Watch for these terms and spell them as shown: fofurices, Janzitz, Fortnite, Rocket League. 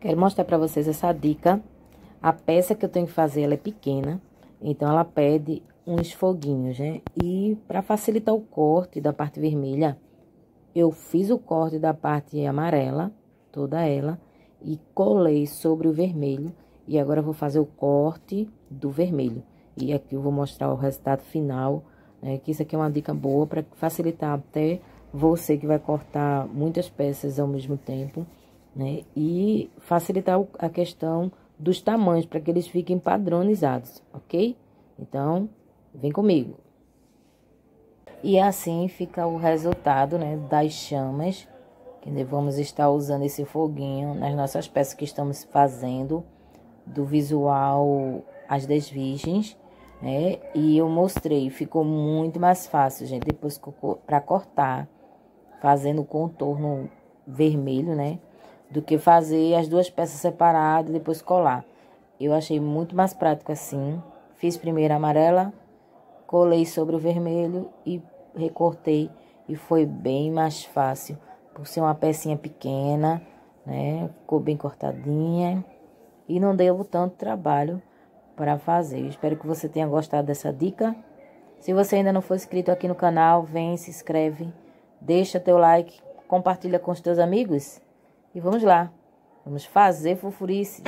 Quero mostrar pra vocês essa dica. A peça que eu tenho que fazer, ela é pequena, então ela pede uns foguinhos, né? E pra facilitar o corte da parte vermelha, eu fiz o corte da parte amarela, toda ela, e colei sobre o vermelho. E agora eu vou fazer o corte do vermelho. E aqui eu vou mostrar o resultado final, né? Que isso aqui é uma dica boa pra facilitar até você que vai cortar muitas peças ao mesmo tempo, né? E facilitar a questão dos tamanhos, para que eles fiquem padronizados, ok? Então, vem comigo. E assim fica o resultado, né, das chamas, que vamos estar usando esse foguinho nas nossas peças que estamos fazendo, do visual As 10 Virgens, né? E eu mostrei, ficou muito mais fácil, gente, depois para cortar, fazendo o contorno vermelho, né? Do que fazer as duas peças separadas e depois colar. Eu achei muito mais prático assim. Fiz primeiro a amarela, colei sobre o vermelho e recortei. E foi bem mais fácil, por ser uma pecinha pequena, né? Ficou bem cortadinha e não deu tanto trabalho para fazer. Eu espero que você tenha gostado dessa dica. Se você ainda não for inscrito aqui no canal, vem, se inscreve, deixa teu like, compartilha com os teus amigos. E vamos lá, vamos fazer fofurices.